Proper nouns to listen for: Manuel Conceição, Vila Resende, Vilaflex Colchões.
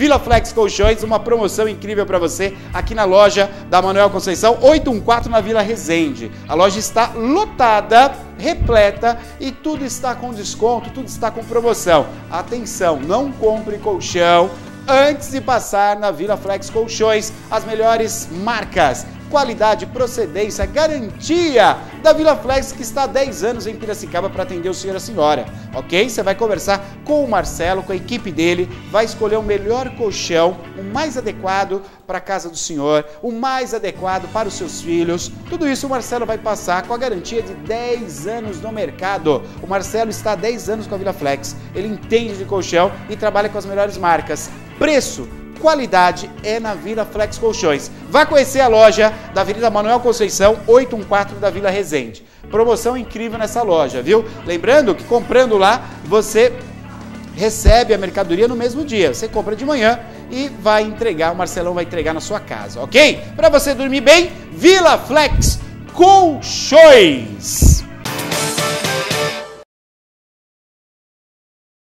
Vilaflex Colchões, uma promoção incrível para você aqui na loja da Manuel Conceição, 814 na Vila Resende. A loja está lotada, repleta, e tudo está com desconto, tudo está com promoção. Atenção, não compre colchão antes de passar na Vilaflex Colchões. As melhores marcas, qualidade, procedência, garantia da Vilaflex, que está há 10 anos em Piracicaba para atender o senhor e a senhora, ok? Você vai conversar com o Marcelo, com a equipe dele, vai escolher o melhor colchão, o mais adequado para a casa do senhor, o mais adequado para os seus filhos. Tudo isso o Marcelo vai passar com a garantia de 10 anos no mercado. O Marcelo está há 10 anos com a Vilaflex, ele entende de colchão e trabalha com as melhores marcas. Preço, qualidade é na Vilaflex Colchões. Vá conhecer a loja da Avenida Manuel Conceição, 814 da Vila Resende. Promoção incrível nessa loja, viu? Lembrando que comprando lá, você recebe a mercadoria no mesmo dia. Você compra de manhã e vai entregar, o Marcelão vai entregar na sua casa, ok? Para você dormir bem, Vilaflex Colchões.